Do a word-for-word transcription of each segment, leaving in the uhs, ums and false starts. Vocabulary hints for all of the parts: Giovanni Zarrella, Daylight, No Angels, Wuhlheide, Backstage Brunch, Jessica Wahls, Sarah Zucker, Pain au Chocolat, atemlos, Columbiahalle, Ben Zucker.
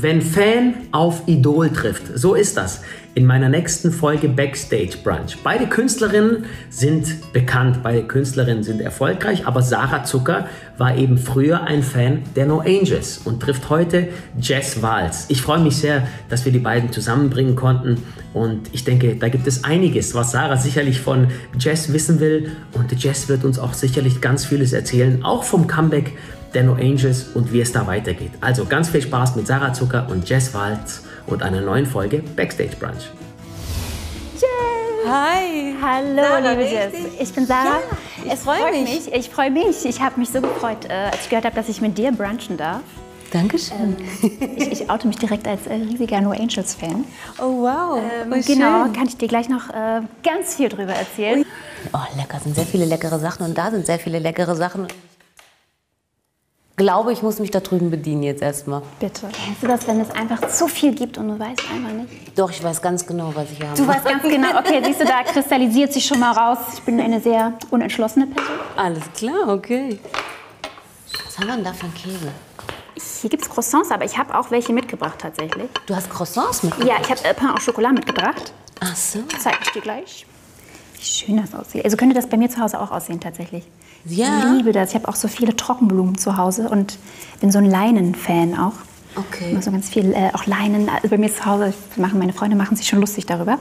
Wenn Fan auf Idol trifft, so ist das in meiner nächsten Folge Backstage Brunch. Beide Künstlerinnen sind bekannt, beide Künstlerinnen sind erfolgreich, aber Sarah Zucker war eben früher ein Fan der No Angels und trifft heute Jess Wahls. Ich freue mich sehr, dass wir die beiden zusammenbringen konnten und ich denke, da gibt es einiges, was Sarah sicherlich von Jess wissen will und Jess wird uns auch sicherlich ganz vieles erzählen, auch vom Comeback der No Angels und wie es da weitergeht. Also ganz viel Spaß mit Sarah Zucker und Jess Wahls und einer neuen Folge Backstage Brunch. Yes. Hi! Hallo, Sarah, liebe Jess. Ich bin Sarah. Ja, es freut mich. mich. Ich freue mich. Ich habe mich so gefreut, als ich gehört habe, dass ich mit dir brunchen darf. Dankeschön. Ähm, ich, ich oute mich direkt als äh, riesiger No Angels-Fan. Oh, wow. Ähm, und genau, schön. Kann ich dir gleich noch äh, ganz viel drüber erzählen. Oh, lecker. Sind sehr viele leckere Sachen und da sind sehr viele leckere Sachen. Ich glaube, ich muss mich da drüben bedienen jetzt erstmal. Bitte. Kennst du das, wenn es einfach zu viel gibt und du weißt einfach nicht? Doch, ich weiß ganz genau, was ich habe. Du weißt ganz genau. Okay, siehst du, da kristallisiert sich schon mal raus. Ich bin eine sehr unentschlossene Person. Alles klar, okay. Was haben wir denn da für einen Käse? Hier gibt es Croissants, aber ich habe auch welche mitgebracht tatsächlich. Du hast Croissants mitgebracht? Ja, ich habe Pain au Chocolat mitgebracht. Ach so. Zeig ich dir gleich. Wie schön das aussieht. Also könnte das bei mir zu Hause auch aussehen tatsächlich. Ja. Ich liebe das. Ich habe auch so viele Trockenblumen zu Hause und bin so ein Leinen-Fan auch. Okay. Immer so ganz viel äh, auch Leinen. Also bei mir zu Hause machen meine Freunde machen sich schon lustig darüber.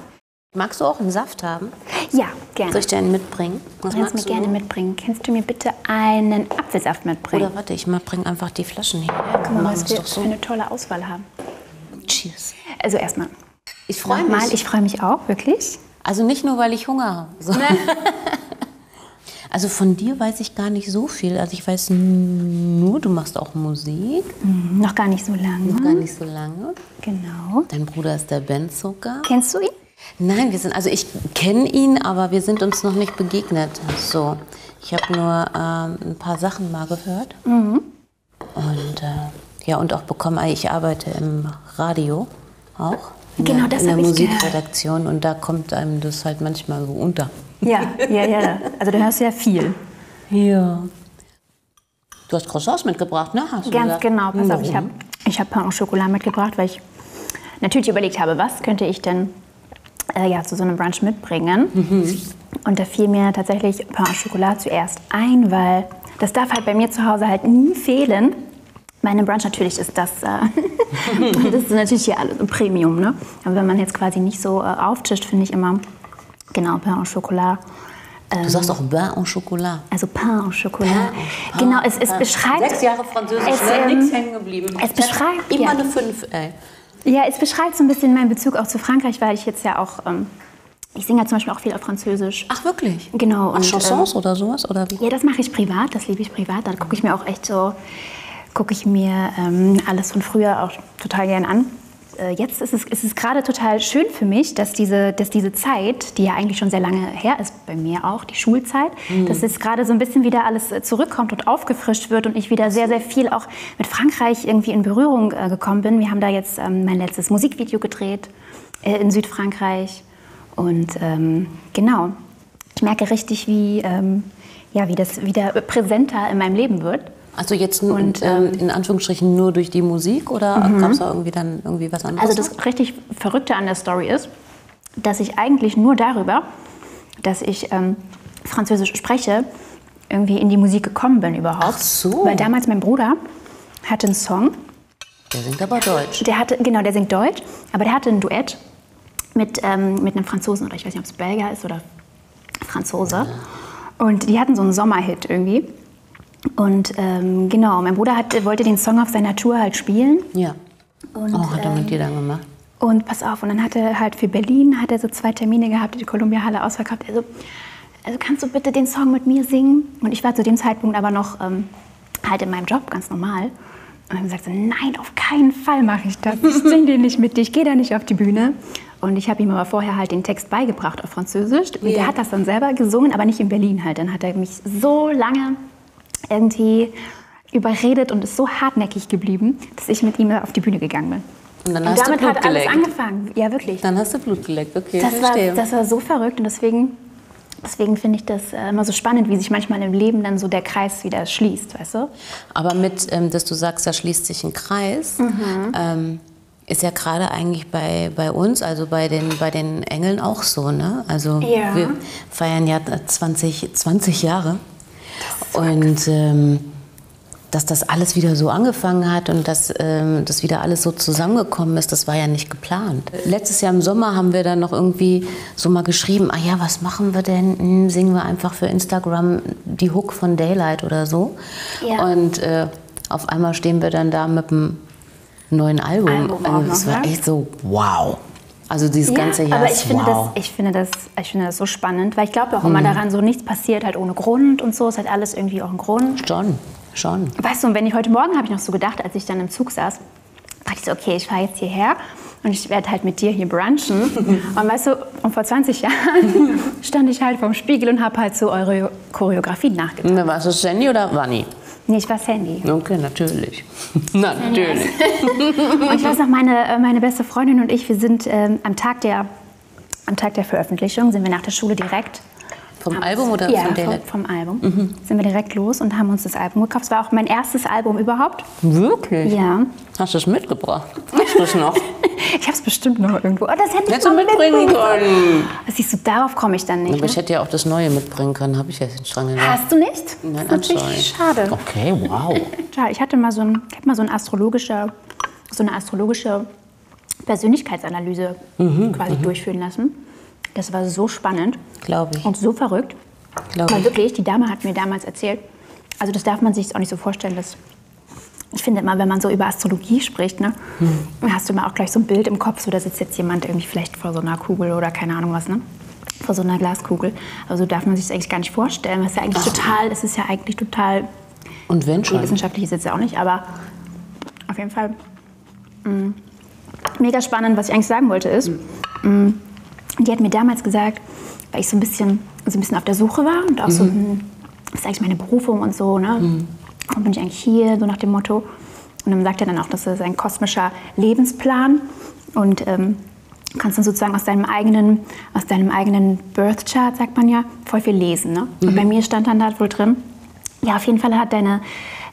Magst du auch einen Saft haben? Ja, gerne. Soll ich dir einen mitbringen? Was magst du? Kannst du mir gerne mitbringen. Kannst du mir bitte einen Apfelsaft mitbringen? Oder warte, ich bringe einfach die Flaschen hierher. Ja, guck mal, was wir für eine tolle Auswahl haben. Cheers. Also erstmal. Ich freue mich. Ich freue mich auch, wirklich. Also nicht nur, weil ich Hunger habe. So. Also von dir weiß ich gar nicht so viel. Also ich weiß nur, du machst auch Musik. Mhm, noch gar nicht so lange. Noch gar nicht so lange. Genau. Dein Bruder ist der Ben Zucker. Kennst du ihn? Nein, wir sind, also ich kenne ihn, aber wir sind uns noch nicht begegnet. So, ich habe nur ähm, ein paar Sachen mal gehört. Mhm. Und äh, ja, und auch bekommen, ich arbeite im Radio auch. In genau, der, das in der Musikredaktion gehört. Und da kommt einem das halt manchmal so unter. Ja, ja, ja. Also da hörst du ja viel. Ja. Du hast Croissants mitgebracht, ne? Hast Ganz du genau. Pass auf, ich habe ich hab Pain au Chocolat mitgebracht, weil ich natürlich überlegt habe, was könnte ich denn äh, ja, zu so einem Brunch mitbringen. Mhm. Und da fiel mir tatsächlich Pain au Chocolat zuerst ein, weil das darf halt bei mir zu Hause halt nie fehlen. Meine Brunch natürlich ist das, äh, das ist natürlich hier alles Premium, ne? Aber wenn man jetzt quasi nicht so äh, auftischt, finde ich immer, genau, Pain au Chocolat. Ähm, du sagst auch Pain au Chocolat. Also Pain au Chocolat. Pain, genau, es, es beschreibt... Sechs Jahre Französisch, es, ähm, nichts hängen geblieben. Es beschreibt... Immer ja, eine Fünf, ey. Ja, es beschreibt so ein bisschen meinen Bezug auch zu Frankreich, weil ich jetzt ja auch... Ähm, Ich singe ja zum Beispiel auch viel auf Französisch. Ach, wirklich? Genau. Und, Chansons ähm, oder sowas? Oder wie? Ja, das mache ich privat, das liebe ich privat. Da gucke ich mir auch echt so... gucke ich mir ähm, alles von früher auch total gern an. Äh, jetzt ist es, ist es gerade total schön für mich, dass diese, dass diese Zeit, die ja eigentlich schon sehr lange her ist bei mir auch, die Schulzeit, mhm. dass es gerade so ein bisschen wieder alles zurückkommt und aufgefrischt wird und ich wieder sehr, sehr viel auch mit Frankreich irgendwie in Berührung äh, gekommen bin. Wir haben da jetzt ähm, mein letztes Musikvideo gedreht äh, in Südfrankreich und ähm, genau, ich merke richtig, wie, ähm, ja, wie das wieder präsenter in meinem Leben wird. Also jetzt und, ähm, in Anführungsstrichen nur durch die Musik oder mhm. gab es da irgendwie dann irgendwie was anderes? Also das richtig Verrückte an der Story ist, dass ich eigentlich nur darüber, dass ich ähm, Französisch spreche, irgendwie in die Musik gekommen bin überhaupt. Ach so. Weil damals mein Bruder hatte einen Song. Der singt aber Deutsch. Der hatte, genau, der singt Deutsch, aber der hatte ein Duett mit, ähm, mit einem Franzosen oder ich weiß nicht, ob es Belgier ist oder Franzose. Ja. Und die hatten so einen Sommerhit irgendwie. Und ähm, genau, mein Bruder hat, wollte den Song auf seiner Tour halt spielen. Ja. Und, oh, hat er mit ähm, dir dann gemacht. Und pass auf, und dann hat er halt für Berlin, hat er so zwei Termine gehabt, die Columbiahalle ausverkauft. Also, also kannst du bitte den Song mit mir singen? Und ich war zu dem Zeitpunkt aber noch ähm, halt in meinem Job, ganz normal. Und dann gesagt so, nein, auf keinen Fall mache ich das. Ich singe den nicht mit dir, ich gehe da nicht auf die Bühne. Und ich habe ihm aber vorher halt den Text beigebracht auf Französisch. Und yeah. Der hat das dann selber gesungen, aber nicht in Berlin halt. Dann hat er mich so lange... irgendwie überredet und ist so hartnäckig geblieben, dass ich mit ihm auf die Bühne gegangen bin. Und, dann hast und damit du Blut hat alles geleckt. Angefangen. Ja, wirklich. Dann hast du Blut geleckt, okay. Das war, das war so verrückt und deswegen Deswegen finde ich das immer so spannend, wie sich manchmal im Leben dann so der Kreis wieder schließt, weißt du? Aber mit, ähm, dass du sagst, da schließt sich ein Kreis, mhm. ähm, ist ja gerade eigentlich bei, bei uns, also bei den, bei den Engeln auch so, ne? Also ja. wir feiern ja zwanzig, zwanzig Jahre und ähm, dass das alles wieder so angefangen hat und dass ähm, das wieder alles so zusammengekommen ist, das war ja nicht geplant. Letztes Jahr im Sommer haben wir dann noch irgendwie so mal geschrieben, ah ja, was machen wir denn? Hm, singen wir einfach für Instagram die Hook von Daylight oder so. Ja. Und äh, auf einmal stehen wir dann da mit einem neuen Album. Album also, das war echt so, wow. Also dieses ja, ganze Jahr aber ich finde, wow. das, ich, finde das, ich finde das so spannend, weil ich glaube auch hm. immer daran, so nichts passiert halt ohne Grund und so, es hat alles irgendwie auch einen Grund. Schon. Schon. Weißt du, und wenn ich heute Morgen, habe ich noch so gedacht, als ich dann im Zug saß, dachte ich so, okay, ich fahre jetzt hierher und ich werde halt mit dir hier brunchen. Und weißt du, und vor zwanzig Jahren stand ich halt vorm Spiegel und habe halt so eure Choreografie nachgedacht. Warst du Sandy oder Wanni? Nee, ich war Sandy. Okay, natürlich. Natürlich. Und ich weiß noch, meine, meine beste Freundin und ich, wir sind ähm, am, Tag der, am Tag der Veröffentlichung, sind wir nach der Schule direkt. Vom Album oder ja, vom Daylight? Vom, vom Album. Mhm. Sind wir direkt los und haben uns das Album gekauft. Es war auch mein erstes Album überhaupt. Wirklich? Ja. Hast du es mitgebracht? Hast du es noch? Ich habe es bestimmt noch irgendwo. Oh, das hätte ich noch mitbringen können. Siehst du, darauf komme ich dann nicht. Aber ne? Ich hätte ja auch das Neue mitbringen können. Habe ich jetzt den Strang genommen. Hast du nicht? Nein, das ist natürlich schade. Okay, wow. Ich hatte mal so, ein, ich mal so, ein astrologische, so eine astrologische Persönlichkeitsanalyse mhm, quasi mhm. durchführen lassen. Das war so spannend. Glaube ich. Und so verrückt. Glaube ich. Weil wirklich, die Dame hat mir damals erzählt, also das darf man sich auch nicht so vorstellen, dass ich finde immer, wenn man so über Astrologie spricht, ne, hm. hast du immer auch gleich so ein Bild im Kopf, so da sitzt jetzt jemand irgendwie vielleicht vor so einer Kugel oder keine Ahnung was, ne? Vor so einer Glaskugel. Also darf man sich das eigentlich gar nicht vorstellen. Das ist ja eigentlich Ach. total, es ist ja eigentlich total... Und wenn schon. Wissenschaftlich ist es ja auch nicht, aber auf jeden Fall mh, mega spannend. Was ich eigentlich sagen wollte ist, mh, die hat mir damals gesagt, weil ich so ein bisschen, so ein bisschen auf der Suche war und auch mhm. so, das ist eigentlich meine Berufung und so, ne? Mhm. Warum bin ich eigentlich hier, so nach dem Motto. Und dann sagt er dann auch, das ist ein kosmischer Lebensplan und ähm, kannst dann sozusagen aus deinem eigenen, aus deinem eigenen Birth Chart, sagt man ja, voll viel lesen, ne? Mhm. Und bei mir stand dann da wohl drin, ja, auf jeden Fall hat deine,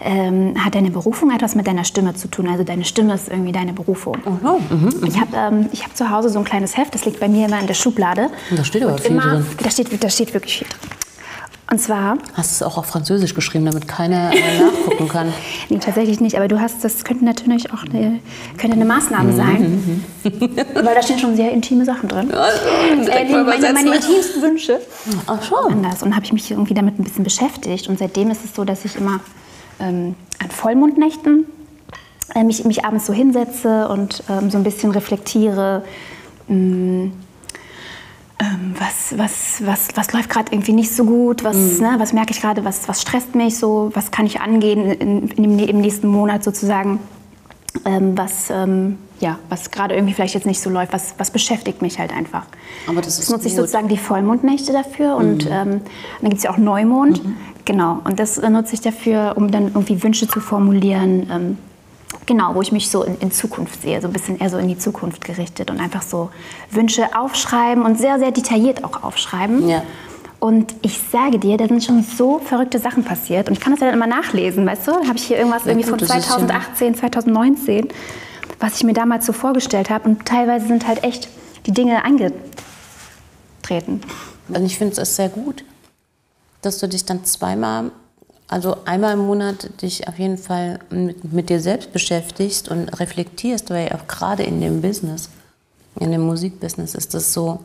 ähm, hat deine Berufung etwas mit deiner Stimme zu tun. Also deine Stimme ist irgendwie deine Berufung. Oh, mhm, ich habe ähm, ich hab zu Hause so ein kleines Heft, das liegt bei mir immer in der Schublade. Und da steht aber viel immer, drin. Da steht, da steht wirklich viel drin. Und zwar... Hast du es auch auf Französisch geschrieben, damit keiner äh, nachgucken kann? Nee, tatsächlich nicht. Aber du hast, das könnte natürlich auch eine, könnte eine Maßnahme sein. Weil da stehen schon sehr intime Sachen drin. Ja, also, äh, meine, meine, meine intimsten Wünsche. Ach schon. Anders. Und habe ich mich irgendwie damit ein bisschen beschäftigt. Und seitdem ist es so, dass ich immer ähm, an Vollmondnächten äh, mich, mich abends so hinsetze und ähm, so ein bisschen reflektiere. Mh, Was, was, was, was läuft gerade irgendwie nicht so gut, was, mhm. ne, was merke ich gerade, was, was stresst mich so, was kann ich angehen in, in dem, im nächsten Monat sozusagen, ähm, was, ähm, ja, was gerade irgendwie vielleicht jetzt nicht so läuft, was, was beschäftigt mich halt einfach. Aber das ist nutze ich sozusagen die Vollmondnächte dafür und mhm. ähm, dann gibt es ja auch Neumond, mhm. genau, und das nutze ich dafür, um dann irgendwie Wünsche zu formulieren, ähm, genau, wo ich mich so in, in Zukunft sehe, so ein bisschen eher so in die Zukunft gerichtet und einfach so Wünsche aufschreiben und sehr, sehr detailliert auch aufschreiben. Ja. Und ich sage dir, da sind schon so verrückte Sachen passiert und ich kann das ja dann immer nachlesen, weißt du? Habe ich hier irgendwas ja, irgendwie gut, von zweitausendachtzehn, zweitausendneunzehn, was ich mir damals so vorgestellt habe und teilweise sind halt echt die Dinge eingetreten. Also ich finde es sehr gut, dass du dich dann zweimal... Also einmal im Monat dich auf jeden Fall mit, mit dir selbst beschäftigst und reflektierst, weil auch gerade in dem Business, in dem Musikbusiness ist es so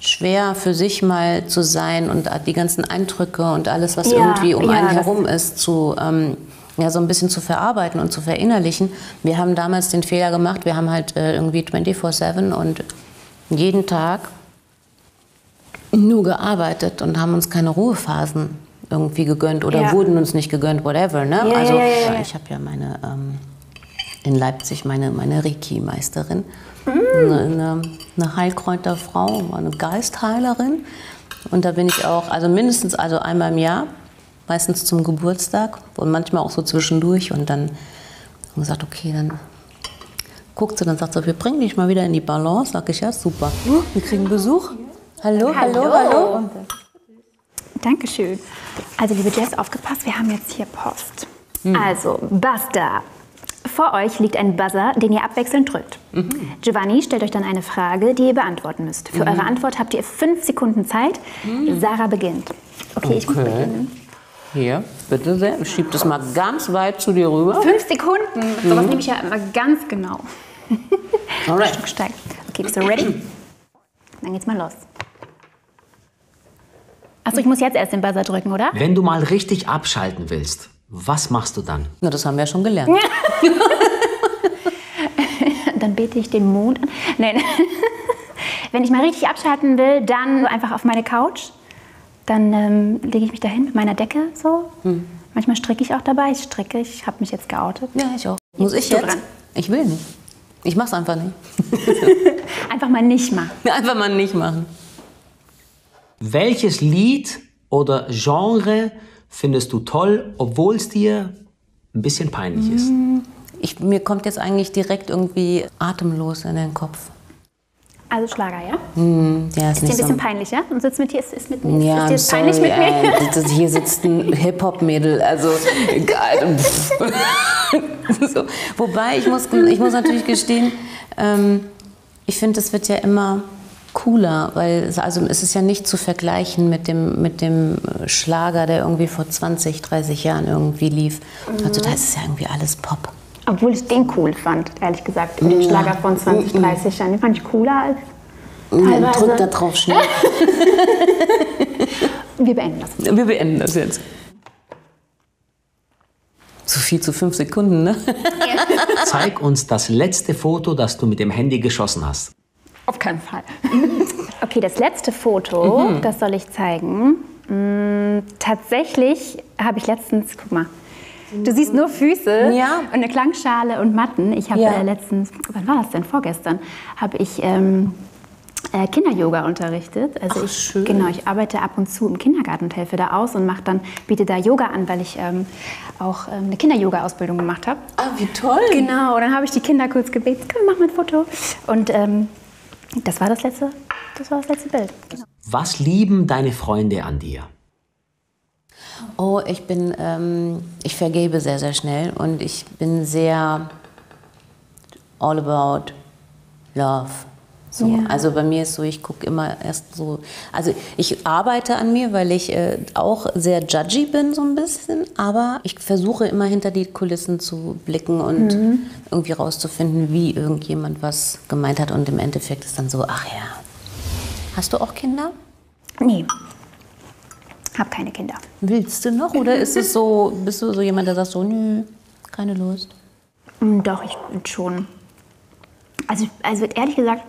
schwer für sich mal zu sein und die ganzen Eindrücke und alles, was ja, irgendwie um ja, einen herum ist, zu, ähm, ja, so ein bisschen zu verarbeiten und zu verinnerlichen. Wir haben damals den Fehler gemacht, wir haben halt äh, irgendwie vierundzwanzig sieben und jeden Tag nur gearbeitet und haben uns keine Ruhephasen irgendwie gegönnt oder ja. wurden uns nicht gegönnt, whatever, ne? Yeah, also yeah, yeah, yeah. ich habe ja meine, ähm, in Leipzig meine, meine Reiki-Meisterin, mm. eine, eine Heilkräuterfrau, eine Geistheilerin und da bin ich auch, also mindestens also einmal im Jahr, meistens zum Geburtstag und manchmal auch so zwischendurch und dann haben wir gesagt, okay, dann guckt sie, dann sagt sie, wir bringen dich mal wieder in die Balance, sag ich, ja, super, wir kriegen Besuch. Hallo, hallo, hallo. hallo. Und Dankeschön. Also liebe Jess, aufgepasst, wir haben jetzt hier Post. Hm. Also, Buzzer. Vor euch liegt ein Buzzer, den ihr abwechselnd drückt. Mhm. Giovanni stellt euch dann eine Frage, die ihr beantworten müsst. Für mhm. eure Antwort habt ihr fünf Sekunden Zeit. Mhm. Sarah beginnt. Okay, okay, ich muss beginnen. Hier, bitte sehr. Schieb das mal ganz weit zu dir rüber. Fünf Sekunden? Mhm. Sowas nehme ich ja immer ganz genau. Alright. Steig. Okay, bist du ready? Dann geht's mal los. Achso, ich muss jetzt erst den Buzzer drücken, oder? Wenn du mal richtig abschalten willst, was machst du dann? Na, das haben wir ja schon gelernt. Dann bete ich den Mond an. Nein. Wenn ich mal richtig abschalten will, dann einfach auf meine Couch. Dann ähm, lege ich mich dahin mit meiner Decke so. Hm. Manchmal stricke ich auch dabei. Ich stricke, ich habe mich jetzt geoutet. Ja, ich auch. Muss ich jetzt? Dran. Ich will nicht. Ich mach's einfach nicht. Einfach mal nicht machen. Einfach mal nicht machen. Welches Lied oder Genre findest du toll, obwohl es dir ein bisschen peinlich mm. ist? Ich, mir kommt jetzt eigentlich direkt irgendwie Atemlos in den Kopf. Also Schlager, ja? Mm, ja, ist ist nicht dir ein bisschen so peinlich, ja? Und sitzt mit dir, ist, ist mit mir, ja, ist dir sorry, peinlich mit mir? Äh, hier sitzt ein Hip-Hop-Mädel, also egal. So. Wobei, ich muss, ich muss natürlich gestehen, ähm, ich finde, es wird ja immer cooler, weil also es ist ja nicht zu vergleichen mit dem, mit dem Schlager, der irgendwie vor zwanzig, dreißig Jahren irgendwie lief. Mhm. Also da ist ja irgendwie alles Pop. Obwohl ich den cool fand, ehrlich gesagt. Ja. Den Schlager von zwanzig, dreißig Jahren, den fand ich cooler als teilweise. Ja, drück da drauf schnell. Wir beenden das. Wir beenden das jetzt. So viel zu fünf Sekunden, ne? Ja. Zeig uns das letzte Foto, das du mit dem Handy geschossen hast. Auf keinen Fall. Okay, das letzte Foto, mhm. das soll ich zeigen. Mh, tatsächlich habe ich letztens, guck mal, du siehst nur Füße ja. und eine Klangschale und Matten. Ich habe ja. äh, letztens, wann war das denn? Vorgestern habe ich ähm, äh, Kinder-Yoga unterrichtet. Also Ach, ich, schön. Genau, ich arbeite ab und zu im Kindergarten und helfe da aus und mache dann, biete da Yoga an, weil ich ähm, auch ähm, eine Kinder-Yoga-Ausbildung gemacht habe. Ah, wie toll. Genau, und dann habe ich die Kinder kurz gebeten, komm, mach mal ein Foto. Und ähm, Das war das letzte, das war das letzte Bild. Genau. Was lieben deine Freunde an dir? Oh, ich bin, ähm, ich vergebe sehr, sehr schnell und ich bin sehr all about love. So. Yeah. Also bei mir ist so, ich gucke immer erst so, also ich arbeite an mir, weil ich äh, auch sehr judgy bin so ein bisschen, aber ich versuche immer hinter die Kulissen zu blicken und mhm. irgendwie rauszufinden, wie irgendjemand was gemeint hat und im Endeffekt ist dann so, ach ja. Hast du auch Kinder? Nee, hab keine Kinder. Willst du noch oder ist es so, bist du so jemand, der sagt so, nö, keine Lust? Doch, ich bin schon. Also, also ehrlich gesagt,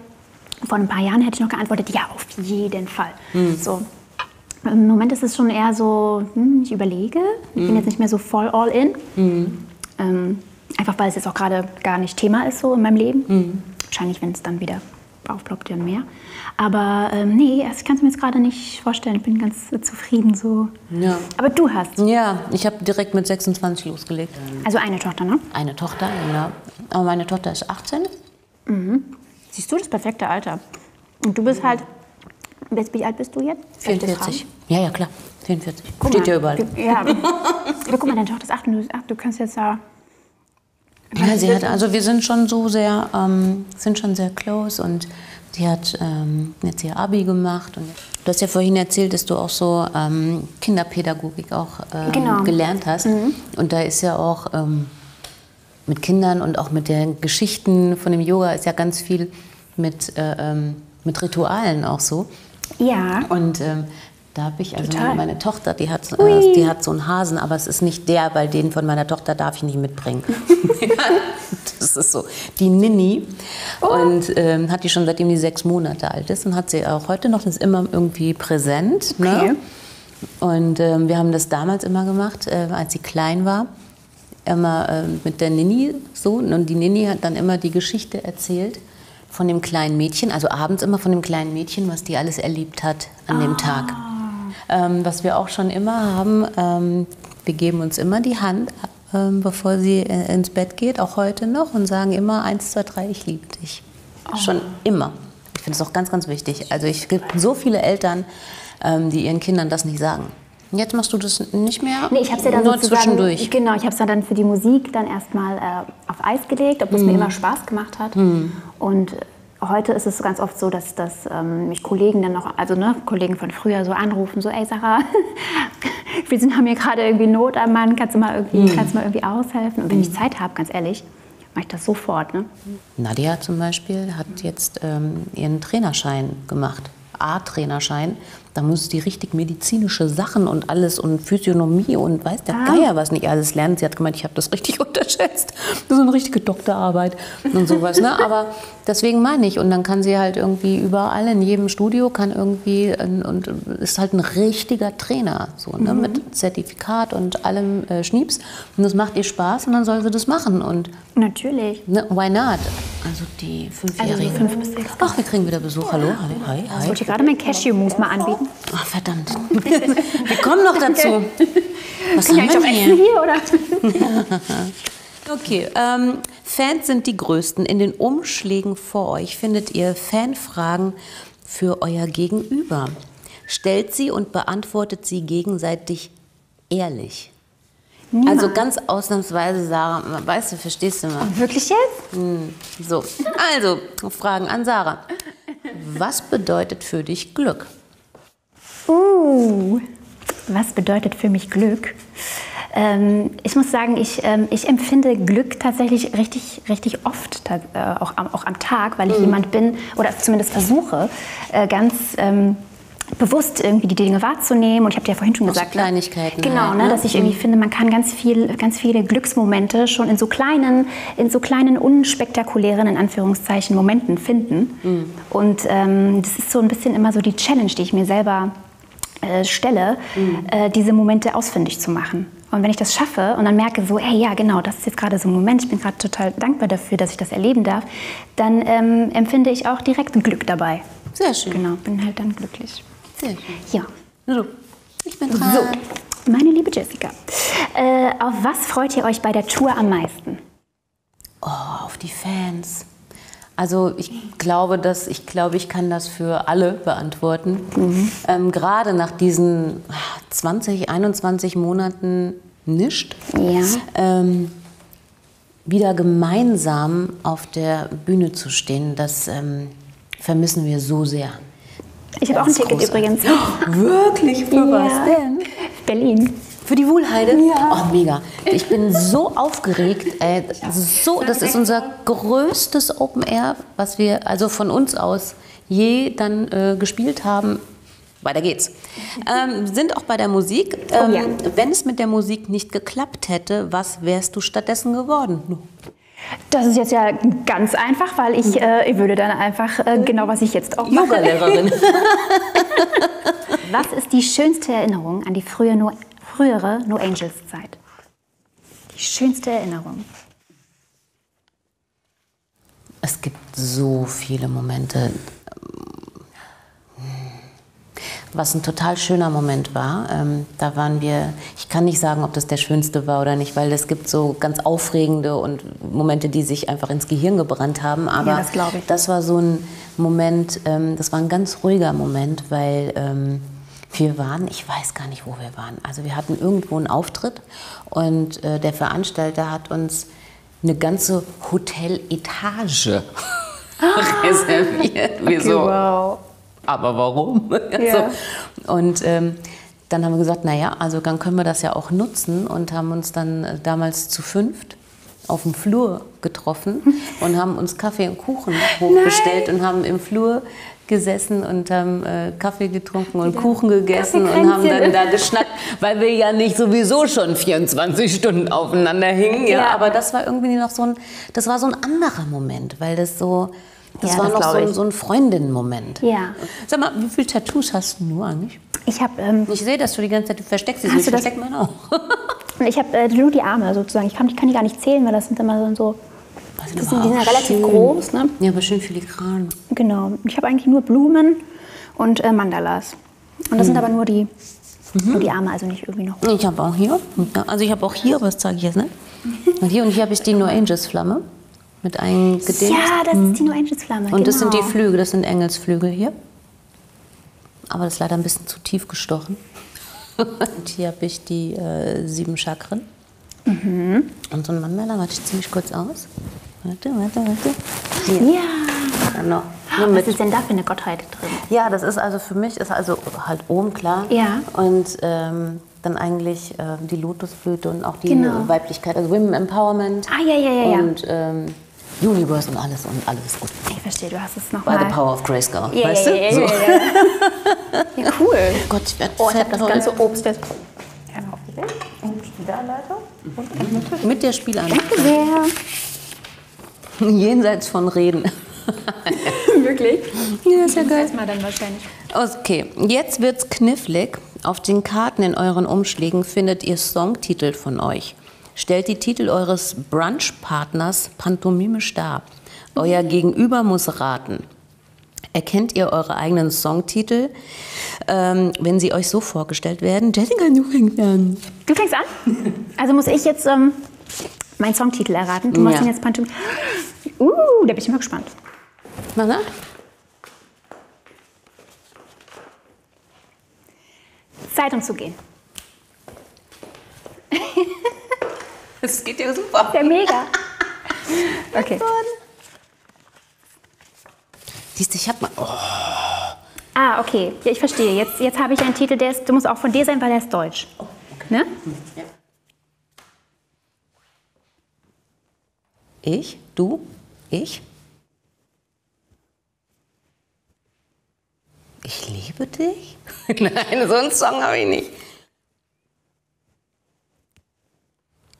vor ein paar Jahren hätte ich noch geantwortet, ja, auf jeden Fall. Mhm. So. Im Moment ist es schon eher so, hm, ich überlege. Ich mhm. bin jetzt nicht mehr so voll all in. Mhm. Ähm, einfach weil es jetzt auch gerade gar nicht Thema ist so in meinem Leben. Mhm. Wahrscheinlich, wenn es dann wieder aufploppt, dann mehr. Aber ähm, nee, also ich kann es mir jetzt gerade nicht vorstellen. Ich bin ganz äh, zufrieden so. Ja. Aber du hast. Ja, ich habe direkt mit sechsundzwanzig losgelegt. Also eine Tochter, ne? Eine Tochter, ja. Aber meine Tochter ist achtzehn. Mhm. Siehst du, das perfekte Alter. Und du bist halt, wie alt bist du jetzt? vierundvierzig. Ja, ja, klar. vierundvierzig. Guck Steht mal, ja überall. Du, ja. Aber guck mal, deine Tochter ist acht und du bist acht. Du kannst jetzt da... Ja, sie hat, also wir sind schon so sehr, ähm, sind schon sehr close und sie hat ähm, jetzt ihr Abi gemacht. Und du hast ja vorhin erzählt, dass du auch so ähm, Kinderpädagogik auch ähm, genau. gelernt hast. Mhm. Und da ist ja auch... Ähm, mit Kindern und auch mit den Geschichten von dem Yoga ist ja ganz viel mit, äh, mit Ritualen auch so. Ja. Und ähm, da habe ich, also Total. meine Tochter, die hat, äh, die hat so einen Hasen, aber es ist nicht der, weil den von meiner Tochter darf ich nicht mitbringen. Das ist so. Die Nini. Oh. Und ähm, hat die schon seitdem die sechs Monate alt ist und hat sie auch heute noch, das ist immer irgendwie präsent. Okay. Ne? Und ähm, wir haben das damals immer gemacht, äh, als sie klein war. Immer äh, mit der Nini so, und die Nini hat dann immer die Geschichte erzählt von dem kleinen Mädchen, also abends immer von dem kleinen Mädchen, was die alles erlebt hat an ah. dem Tag. Ähm, was wir auch schon immer haben, ähm, wir geben uns immer die Hand, ähm, bevor sie äh, ins Bett geht, auch heute noch, und sagen immer eins, zwei, drei, ich liebe dich. Oh. Schon immer. Ich finde es auch ganz, ganz wichtig. Also ich gibt so viele Eltern, ähm, die ihren Kindern das nicht sagen. Jetzt machst du das nicht mehr? Nee, ich hab's ja dann nur zwischendurch. Genau, ich habe es ja dann für die Musik dann erstmal äh, auf Eis gelegt, obwohl es mir immer Spaß gemacht hat. Mhm. Und heute ist es ganz oft so, dass, dass ähm, mich Kollegen dann noch, also ne, Kollegen von früher so anrufen, so ey Sarah, wir sind, haben hier gerade irgendwie Not am Mann, kannst du mal irgendwie, mhm. kannst du mal irgendwie aushelfen? Und wenn mhm. ich Zeit habe, ganz ehrlich, mache ich das sofort. Ne? Nadia zum Beispiel hat jetzt ähm, ihren Trainerschein gemacht. A-Trainerschein, da muss die richtig medizinische Sachen und alles und Physiognomie und weiß der ah. Geier was nicht alles lernen. Sie hat gemeint, ich habe das richtig unterschätzt. Das ist eine richtige Doktorarbeit und sowas. Ne? Aber deswegen meine ich, und dann kann sie halt irgendwie überall in jedem Studio, kann irgendwie und ist halt ein richtiger Trainer, so, ne? Mhm. Mit Zertifikat und allem äh, Schnieps. Und das macht ihr Spaß und dann soll sie das machen. Und natürlich. Ne? Why not? Also die Fünfjährigen. Also fünf bis Ach, wir kriegen wieder Besuch. Hallo, hi, hi. hi. Ich wollte gerade mein Cashew-Mousse mal anbieten. Ach, verdammt. Wir kommen noch dazu. Was haben wir hier? hier oder? Okay, ähm, Fans sind die Größten. In den Umschlägen vor euch findet ihr Fanfragen für euer Gegenüber. Stellt sie und beantwortet sie gegenseitig ehrlich. Niemals. Also ganz ausnahmsweise, Sarah, weißt du, verstehst du mal. Und wirklich jetzt? Hm, so, also Fragen an Sarah. Was bedeutet für dich Glück? Uh, was bedeutet für mich Glück? Ähm, ich muss sagen, ich, ähm, ich empfinde Glück tatsächlich richtig, richtig oft, äh, auch, am, auch am Tag, weil ich mhm. jemand bin, oder zumindest versuche, äh, ganz ähm, bewusst irgendwie die Dinge wahrzunehmen. Und ich habe dir ja vorhin schon auch gesagt, so Kleinigkeiten. Ne? Genau, halt, ne? Dass ich irgendwie mhm. finde, man kann ganz, viel, ganz viele Glücksmomente schon in so kleinen, in so kleinen unspektakulären, in Anführungszeichen, Momenten finden. Mhm. Und ähm, das ist so ein bisschen immer so die Challenge, die ich mir selber äh, stelle, mhm. äh, diese Momente ausfindig zu machen. Und wenn ich das schaffe und dann merke so, hey, ja genau, das ist jetzt gerade so ein Moment, ich bin gerade total dankbar dafür, dass ich das erleben darf, dann ähm, empfinde ich auch direkt Glück dabei. Sehr schön. Genau, bin halt dann glücklich. Ja. So, ich bin dran. So, meine liebe Jessica, äh, auf was freut ihr euch bei der Tour am meisten? Oh, auf die Fans. Also ich glaube, dass, ich, glaube, ich kann das für alle beantworten. Mhm. Ähm, gerade nach diesen zwanzig, einundzwanzig Monaten nicht. Ja. Ähm, wieder gemeinsam auf der Bühne zu stehen, das ähm, vermissen wir so sehr. Ich habe auch ein Ticket übrigens. Oh, wirklich? Für ja. was denn? Berlin. Für die Wuhlheide? Ja. Oh, mega. Ich bin so aufgeregt. Ey. So, das ist unser größtes Open Air, was wir also von uns aus je dann äh, gespielt haben. Weiter geht's. Ähm, sind auch bei der Musik. Ähm, oh, ja. Wenn es mit der Musik nicht geklappt hätte, was wärst du stattdessen geworden? No. Das ist jetzt ja ganz einfach, weil ich, äh, ich würde dann einfach äh, genau, was ich jetzt auch mache. Yoga-Lehrerin. Was ist die schönste Erinnerung an die frühe no, frühere No Angels Zeit? Die schönste Erinnerung. Es gibt so viele Momente. Was ein total schöner Moment war, ähm, da waren wir, ich kann nicht sagen, ob das der schönste war oder nicht, weil es gibt so ganz aufregende und Momente, die sich einfach ins Gehirn gebrannt haben, aber ja, das, glaub ich. Das war so ein Moment, ähm, das war ein ganz ruhiger Moment, weil ähm, wir waren, ich weiß gar nicht, wo wir waren, also wir hatten irgendwo einen Auftritt und äh, der Veranstalter hat uns eine ganze Hoteletage ah. reserviert, okay, wieso? Wow. Aber warum? Yeah. So. Und ähm, dann haben wir gesagt, naja, also dann können wir das ja auch nutzen und haben uns dann damals zu fünft auf dem Flur getroffen und haben uns Kaffee und Kuchen hochbestellt und haben im Flur gesessen und haben äh, Kaffee getrunken und ja. Kuchen gegessen und haben dann da geschnackt, weil wir ja nicht sowieso schon vierundzwanzig Stunden aufeinander hingen. Ja. Ja. Aber das war irgendwie noch so ein, das war so ein anderer Moment, weil das so... Das ja, war das noch so ein, so ein Freundinnen-Moment. Ja. Sag mal, wie viele Tattoos hast du eigentlich? Ich habe. Ähm, ich sehe, dass du die ganze Zeit versteckst. Ich verstecke meine auch. Ich habe äh, nur die Arme sozusagen. Ich kann, ich kann die gar nicht zählen, weil das sind immer so. Das sind, die sind ja relativ schön. Groß, ne? Ja, aber schön filigran. Genau. Ich habe eigentlich nur Blumen und äh, Mandalas. Und das mhm. sind aber nur die, mhm. nur die Arme, also nicht irgendwie noch. Ich habe auch hier. Also ich habe auch hier, was zeige ich jetzt, ne? Und hier und hier habe ich die No Angels Flamme. mit eingedimmt. Ja, das mhm. ist die No Angels Flamme. Und genau. das sind die Flügel, das sind Engelsflügel hier. Aber das ist leider ein bisschen zu tief gestochen. Und hier habe ich die äh, sieben Chakren. Mhm. Und so ein Mandala, warte ich ziemlich kurz aus. Warte, warte, warte. Hier. Ja. Genau. Was ist denn da für eine Gottheit drin? Ja, das ist also für mich, ist also halt Om, klar. Ja. Und ähm, dann eigentlich äh, die Lotusblüte und auch die genau. Weiblichkeit, also Women Empowerment. Ah, ja, ja, ja. Und ähm, Universe und alles und alles ist gut. Ich verstehe, du hast es nochmal. By the power of Grayscale, yeah, weißt yeah, yeah, du? Yeah, yeah, yeah. Ja, cool. Gott, ich werde oh, ich habe das ganze Obst jetzt. Ja, aufgelegt. Und Spielanleitung. Mhm. Mit der Spielanleitung. Danke sehr. Jenseits von Reden. Wirklich? Ja, ist ja geil. Das mal dann wahrscheinlich. Okay, jetzt wird's knifflig. Auf den Karten in euren Umschlägen findet ihr Songtitel von euch. Stellt die Titel eures Brunch-Partners pantomimisch dar. Euer mhm. Gegenüber muss raten. Erkennt ihr eure eigenen Songtitel, ähm, wenn sie euch so vorgestellt werden? Jessica, du fängst an. Du fängst an? Also muss ich jetzt ähm, meinen Songtitel erraten? Du machst ja. ihn jetzt pantomimisch. Uh, da bin ich mal gespannt. Mach nach. Zeitung zu gehen. Das geht ja super. Der mega. Okay. Siehst du, ich hab mal. Oh. Ah, okay. Ja, ich verstehe. Jetzt, jetzt habe ich einen Titel, der ist, der muss auch von dir sein, weil er ist deutsch. Oh, okay. Ne? Ja. Ich, du, ich. Ich liebe dich? Nein, so einen Song habe ich nicht.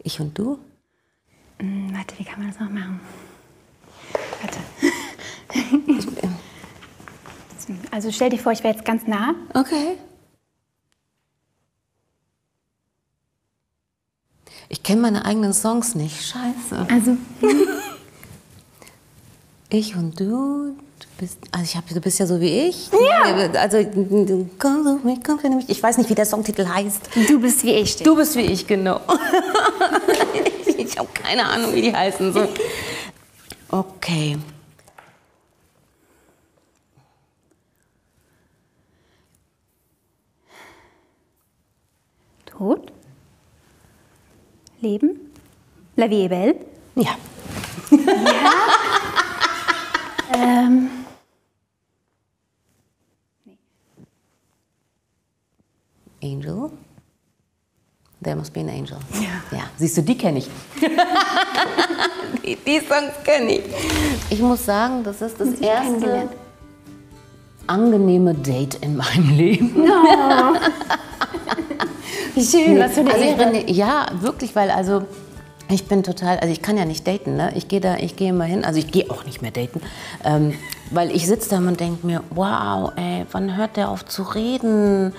Ich und du? Hm, warte, wie kann man das noch machen? Warte. Also stell dir vor, ich wäre jetzt ganz nah. Okay. Ich kenne meine eigenen Songs nicht. Scheiße. Also. Ich und du, du bist, also ich hab, du bist ja so wie ich. Ja. Also komm auf mich, komm auf mich. Ich weiß nicht, wie der Songtitel heißt. Du bist wie ich. Steht. Du bist wie ich, genau. Ich habe keine Ahnung, wie die heißen. So. Okay. Tod, Leben, La Vie est Belle. Ja. Ja. Ähm. Angel? There must be an angel. Ja. Ja. Siehst du, die kenne ich. die, die Songs kenne ich. Ich muss sagen, das ist das Sie erste angenehme Date in meinem Leben. Oh. Wie schön, was für eine also Ehre. Ich bin, ja, wirklich, weil also... Ich bin total, also ich kann ja nicht daten, ne? Ich gehe da, ich gehe immer hin, also ich gehe auch nicht mehr daten, ähm, weil ich sitze da und denke mir, wow, ey, wann hört der auf zu reden?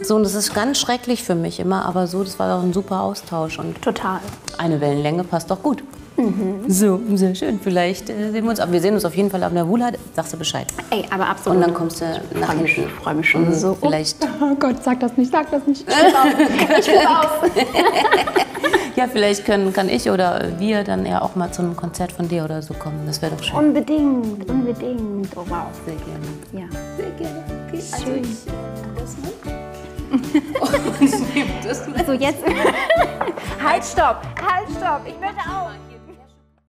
So, und das ist ganz schrecklich für mich immer, aber so, das war doch ein super Austausch und total. Eine Wellenlänge passt doch gut. Mhm. So, sehr schön, vielleicht äh, sehen wir uns, aber wir sehen uns auf jeden Fall auf der Wuhlheide, sagst du Bescheid. Ey, aber absolut. Und dann kommst du ich nach hinten. Ich freue mich schon so. Vielleicht. Oh Gott, sag das nicht, sag das nicht. Ich flippe aus. Ja, vielleicht können, kann ich oder wir dann ja auch mal zu einem Konzert von dir oder so kommen. Das wäre doch schön. Unbedingt, unbedingt. Oh, wow. Sehr gerne. Ja. Sehr gerne. Okay, schön. Also ich nehme das mit. Und ich nehme das mit. So, jetzt. Halt, stopp. Halt, stopp. Ich möchte auch.